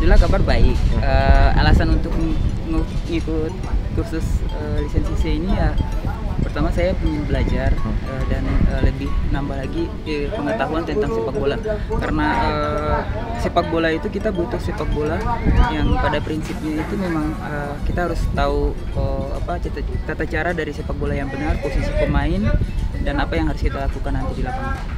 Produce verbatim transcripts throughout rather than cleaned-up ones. alhamdulillah kabar baik. Uh, alasan untuk ngikut kursus uh, lisensi C ini ya, pertama saya ingin belajar uh, dan uh, lebih nambah lagi uh, pengetahuan tentang sepak bola, karena uh, sepak bola itu kita butuh sepak bola yang pada prinsipnya itu memang uh, kita harus tahu uh, apa tata, tata cara dari sepak bola yang benar, posisi pemain dan apa yang harus kita lakukan nanti di lapangan.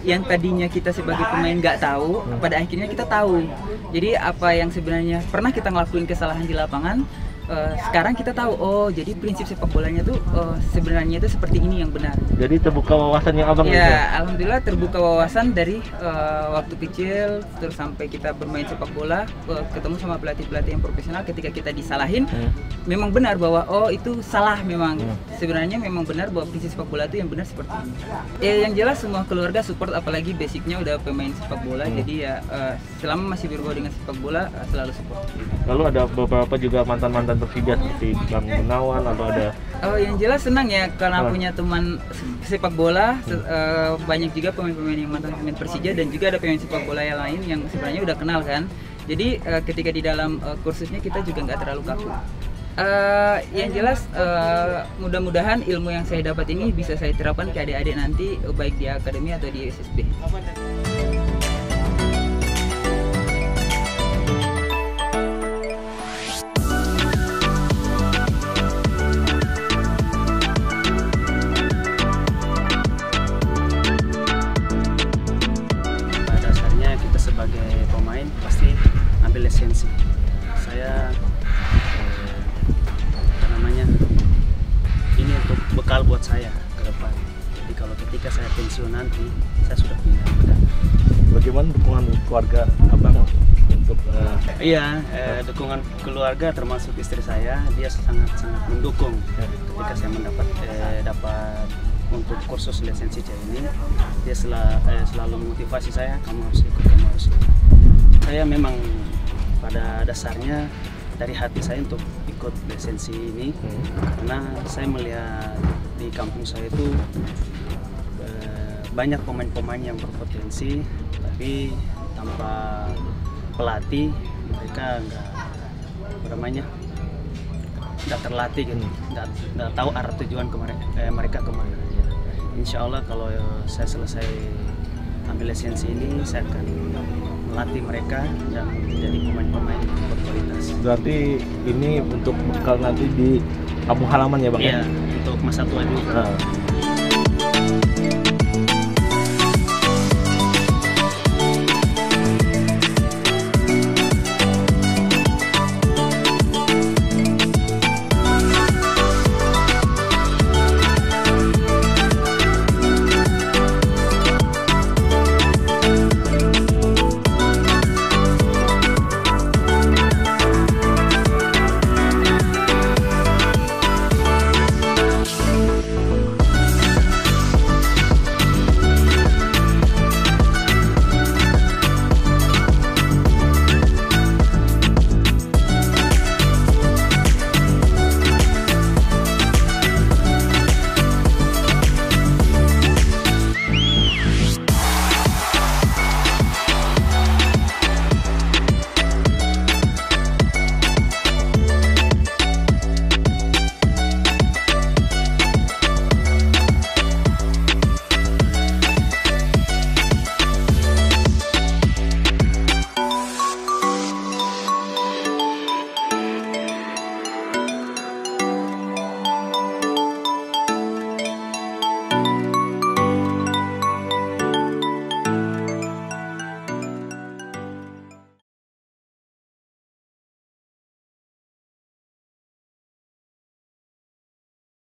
Yang tadinya kita sebagai pemain nggak tahu, pada akhirnya kita tahu. Jadi apa yang sebenarnya pernah kita ngelakuin kesalahan di lapangan, uh, sekarang kita tahu. Oh, jadi prinsip sepak bolanya tuh uh, sebenarnya itu seperti ini yang benar. Jadi terbuka wawasan yang abang. Ya, alhamdulillah terbuka wawasan dari uh, waktu kecil terus sampai kita bermain sepak bola, uh, ketemu sama pelatih-pelatih yang profesional. Ketika kita disalahin, hmm. memang benar bahwa oh itu salah memang. Hmm. Sebenarnya memang benar bahwa prinsip sepak bola itu yang benar seperti ini. Ya, yang jelas semua keluarga support, apalagi basicnya udah pemain sepak bola. Hmm. Jadi ya uh, selama masih berbau dengan sepak bola uh, selalu support. Lalu ada beberapa juga mantan-mantan Persija seperti Bang Ngawan atau ada. Oh, yang jelas senang ya karena nah. punya teman sepak bola. hmm. uh, Banyak juga pemain-pemain yang mantan pemain Persija dan juga ada pemain sepak bola yang lain yang sebenarnya udah kenal kan. Jadi uh, ketika di dalam uh, kursusnya kita juga nggak terlalu kaku. Uh, yang jelas uh, mudah-mudahan ilmu yang saya dapat ini bisa saya terapkan ke adik-adik nanti, baik di akademi atau di S S B. Pasti ambil lisensi saya eh, apa namanya ini untuk bekal buat saya ke depan. Jadi kalau ketika saya pensiun nanti saya sudah punya bekal. Bagaimana dukungan keluarga abang untuk uh, iya eh, dukungan keluarga termasuk istri saya, dia sangat sangat mendukung ketika saya mendapat eh, dapat untuk kursus lisensi C ini. Dia sel- eh, selalu memotivasi saya, kamu harus ikut, kamu harus ikut. Saya memang pada dasarnya dari hati saya untuk ikut lisensi ini, hmm. karena saya melihat di kampung saya itu e, banyak pemain-pemain yang berpotensi, tapi tanpa pelatih mereka nggak namanya nggak terlatih gitu, nggak hmm. tahu arah tujuan kemana, eh, mereka kemana. Ya. Insya Allah kalau saya selesai ambil lisensi ini saya akan melatih mereka dan menjadi pemain-pemain berkualitas. Berarti ini untuk bekal nanti di kampung halaman ya Bang? Iya, untuk masa tua juga. Nah.